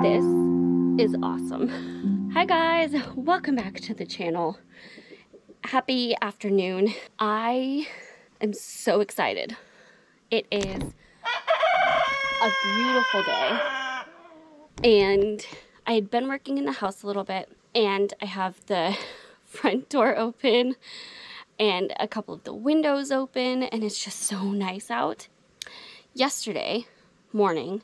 This is awesome. Hi guys, welcome back to the channel. Happy afternoon. I am so excited. It is a beautiful day. And I had been working in the house a little bit and I have the front door open and a couple of the windows open and it's just so nice out. Yesterday morning,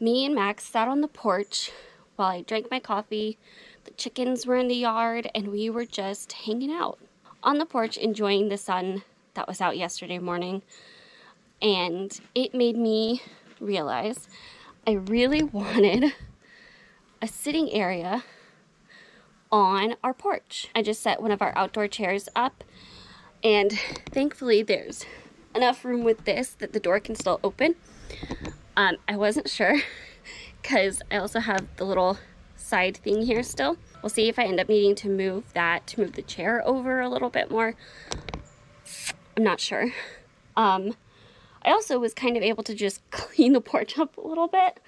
me and Max sat on the porch while I drank my coffee, the chickens were in the yard, and we were just hanging out on the porch enjoying the sun that was out yesterday morning. And it made me realize I really wanted a sitting area on our porch. I just set one of our outdoor chairs up, and thankfully there's enough room with this that the door can still open. I wasn't sure because I also have the little side thing here still. We'll see if I end up needing to move that, to move the chair over a little bit more. I'm not sure. I also was kind of able to just clean the porch up a little bit.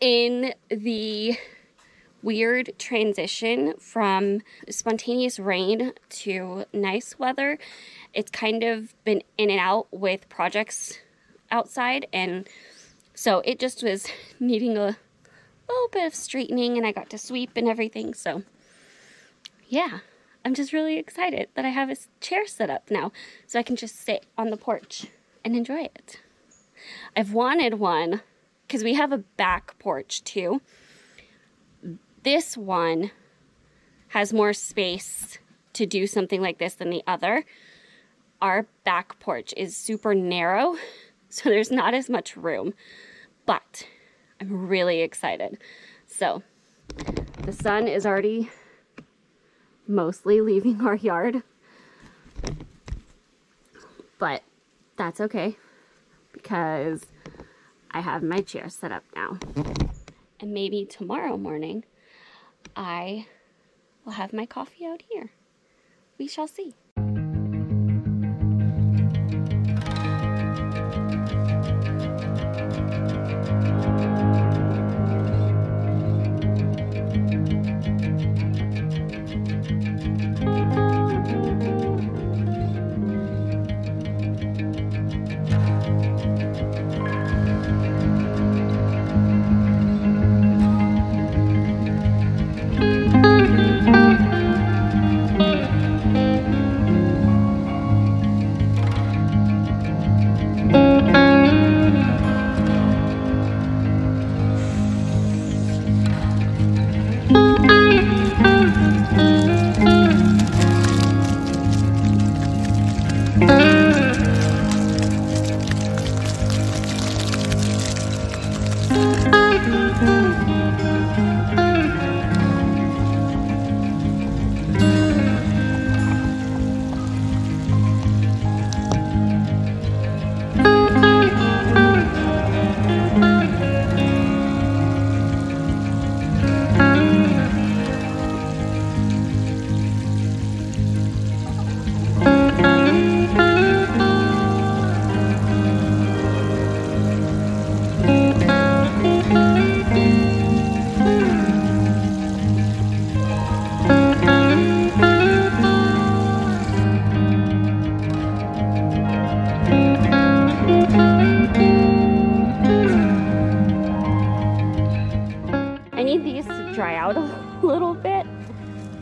In the weird transition from spontaneous rain to nice weather, it's kind of been in and out with projects outside, and so it just was needing a little bit of straightening, and I got to sweep and everything. So yeah, I'm just really excited that I have a chair set up now so I can just sit on the porch and enjoy it. I've wanted one because we have a back porch too. This one has more space to do something like this than the other. Our back porch is super narrow, so there's not as much room, but I'm really excited. So the sun is already mostly leaving our yard, but that's okay because I have my chair set up now. And maybe tomorrow morning I will have my coffee out here. We shall see. dry out a little bit.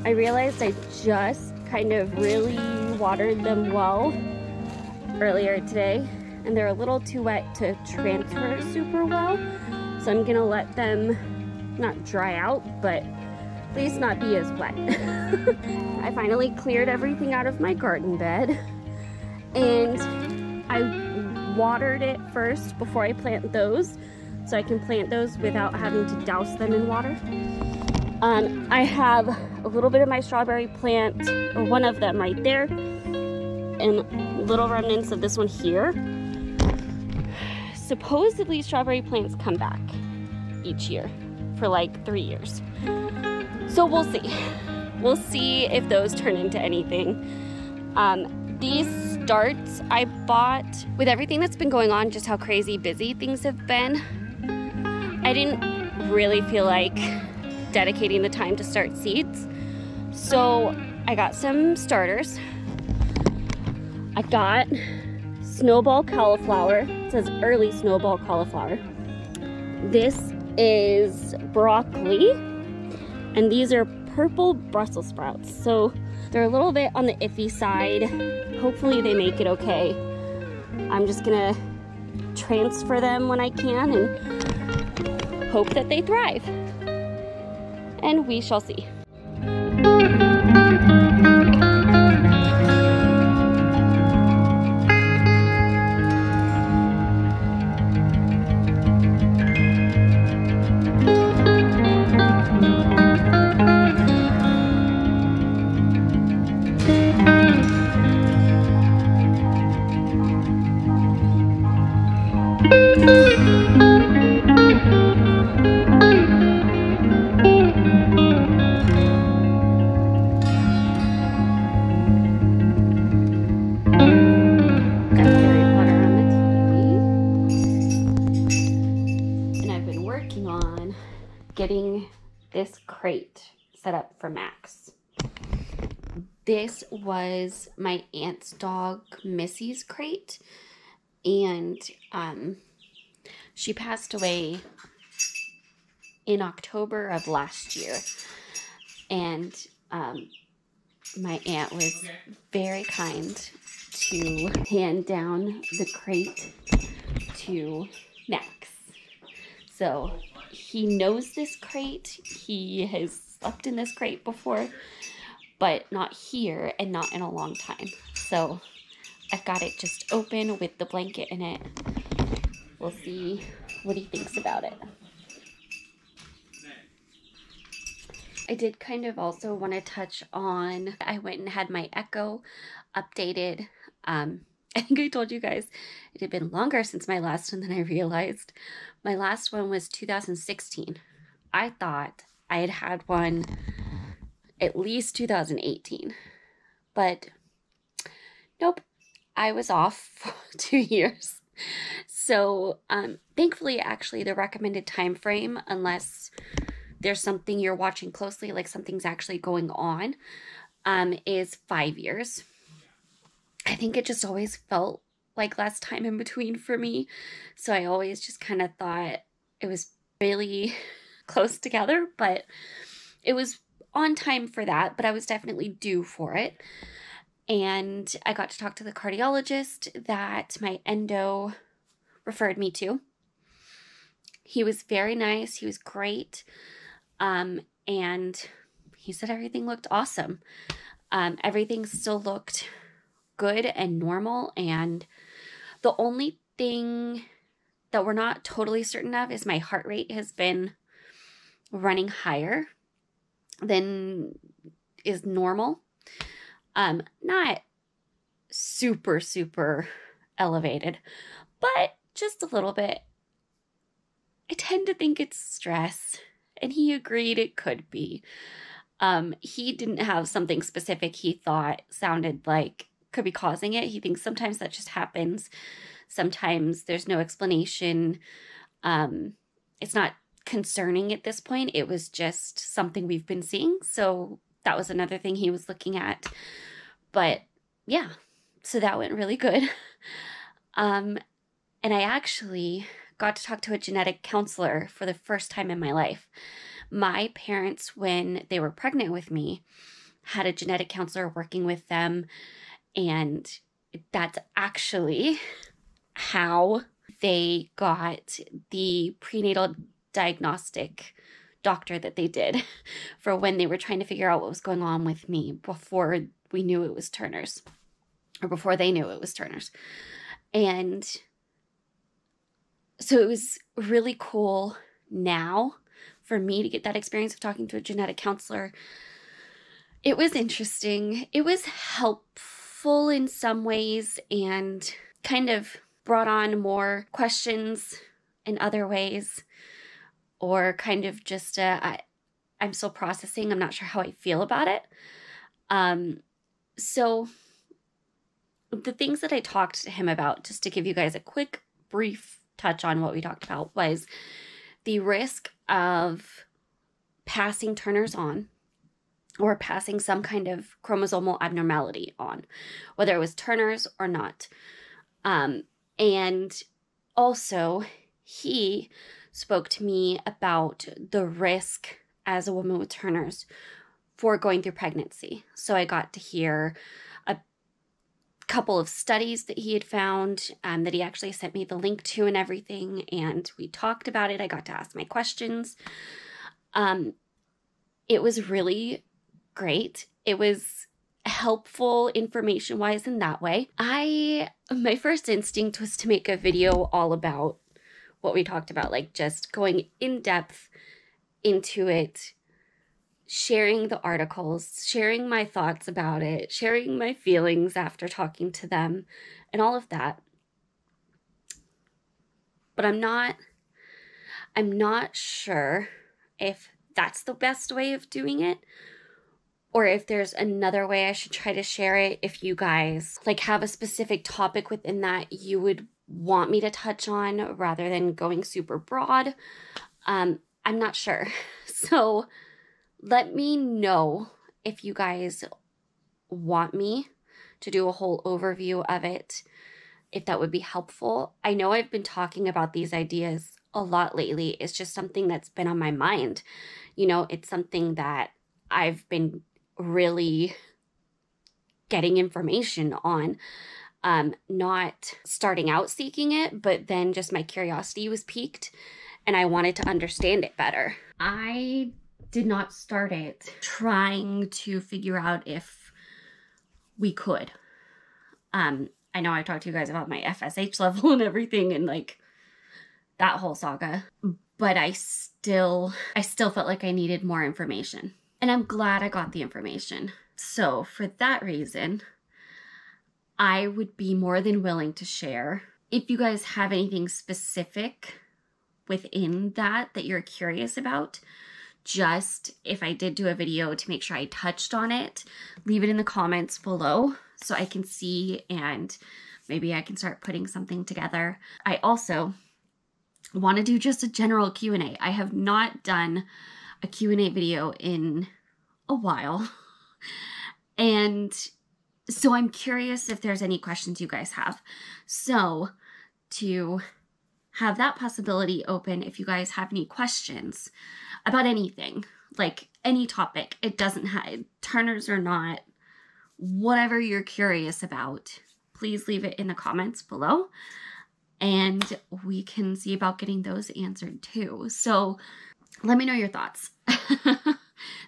I realized I just kind of really watered them well earlier today, and they're a little too wet to transfer super well, so I'm gonna let them not dry out, but at least not be as wet. I finally cleared everything out of my garden bed, and I watered it first before I plant those, so I can plant those without having to douse them in water. I have a little bit of my strawberry plant, or one of them right there, and little remnants of this one here. Supposedly strawberry plants come back each year for like 3 years. So we'll see. We'll see if those turn into anything. These starts I bought, with everything that's been going on, just how crazy busy things have been, I didn't really feel like dedicating the time to start seeds. So I got some starters. I got snowball cauliflower. It says early snowball cauliflower. This is broccoli, and these are purple Brussels sprouts. So they're a little bit on the iffy side. Hopefully they make it okay. I'm just gonna transfer them when I can and hope that they thrive. And we shall see. This crate set up for Max. This was my aunt's dog Missy's crate, and she passed away in October of last year, and my aunt was very kind to hand down the crate to Max. So he knows this crate, he has slept in this crate before, but not here and not in a long time. So I've got it just open with the blanket in it. We'll see what he thinks about it. I did kind of also want to touch on, I went and had my Echo updated. I think I told you guys it had been longer since my last one than I realized. My last one was 2016. I thought I had had one at least 2018, but nope, I was off for 2 years. So thankfully, actually, the recommended time frame, unless there's something you're watching closely, like something's actually going on, is 5 years. I think it just always felt like less time in between for me, so I always just kind of thought it was really close together, but it was on time for that, but I was definitely due for it. And I got to talk to the cardiologist that my endo referred me to. He was very nice, he was great, and he said everything looked awesome. Everything still looked good and normal, and the only thing that we're not totally certain of is my heart rate has been running higher than is normal. Not super, super elevated, but just a little bit. I tend to think it's stress, and he agreed it could be. He didn't have something specific he thought sounded like could be causing it. He thinks sometimes that just happens. Sometimes there's no explanation. It's not concerning at this point. It was just something we've been seeing. So that was another thing he was looking at. But yeah, so that went really good. And I actually got to talk to a genetic counselor for the first time in my life. My parents, when they were pregnant with me, had a genetic counselor working with them, and that's actually how they got the prenatal diagnostic doctor that they did for when they were trying to figure out what was going on with me before we knew it was Turner's, or before they knew it was Turner's. And so it was really cool now for me to get that experience of talking to a genetic counselor. It was interesting. It was helpful in some ways and kind of brought on more questions in other ways, or kind of just I'm still processing. I'm not sure how I feel about it. So the things that I talked to him about, just to give you guys a quick, brief touch on what we talked about, was the risk of passing Turner's on, or passing some kind of chromosomal abnormality on, whether it was Turner's or not. And also, he spoke to me about the risk as a woman with Turner's for going through pregnancy. So I got to hear a couple of studies that he had found, that he actually sent me the link to and everything, and we talked about it. I got to ask my questions. It was really great. It was helpful information-wise in that way. My first instinct was to make a video all about what we talked about, like just going in depth into it, sharing the articles, sharing my thoughts about it, sharing my feelings after talking to them, and all of that. But I'm not sure if that's the best way of doing it, or if there's another way I should try to share it. If you guys like have a specific topic within that you would want me to touch on, rather than going super broad, I'm not sure. So let me know if you guys want me to do a whole overview of it, if that would be helpful. I know I've been talking about these ideas a lot lately. It's just something that's been on my mind. You know, it's something that I've been really getting information on. Not starting out seeking it, but then just my curiosity was piqued and I wanted to understand it better. I did not start it trying to figure out if we could. I know I talked to you guys about my FSH level and everything and like that whole saga, but I still felt like I needed more information, and I'm glad I got the information. So for that reason, I would be more than willing to share. If you guys have anything specific within that you're curious about, just if I did do a video to make sure I touched on it, leave it in the comments below so I can see and maybe I can start putting something together. I also want to do just a general Q&A. I have not done a Q&A video in a while, and so I'm curious if there's any questions you guys have. So to have that possibility open, if you guys have any questions about anything, like any topic, it doesn't have Turner's or not, whatever you're curious about, please leave it in the comments below and we can see about getting those answered too. So let me know your thoughts.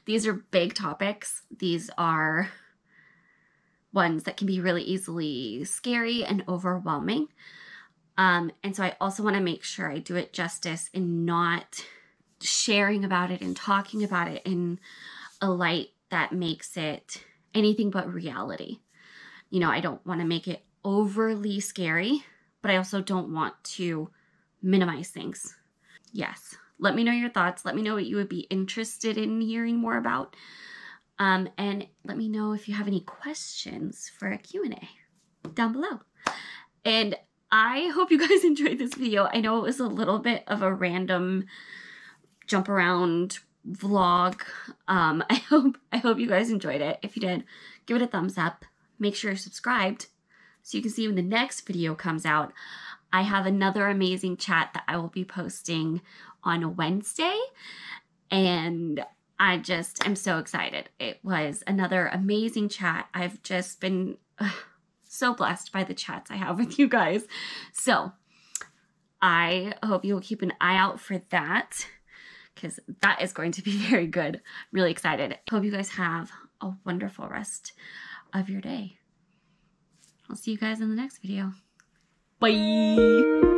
These are big topics. These are ones that can be really easily scary and overwhelming. And so I also want to make sure I do it justice in not sharing about it and talking about it in a light that makes it anything but reality. You know, I don't want to make it overly scary, but I also don't want to minimize things. Yes. Let me know your thoughts. Let me know what you would be interested in hearing more about. And let me know if you have any questions for a Q&A down below. And I hope you guys enjoyed this video. I know it was a little bit of a random jump around vlog. I hope you guys enjoyed it. If you did, give it a thumbs up. Make sure you're subscribed so you can see when the next video comes out. I have another amazing chat that I will be posting on Wednesday. And I just am so excited. It was another amazing chat. I've just been so blessed by the chats I have with you guys. So I hope you will keep an eye out for that, because that is going to be very good. I'm really excited. Hope you guys have a wonderful rest of your day. I'll see you guys in the next video. Bye.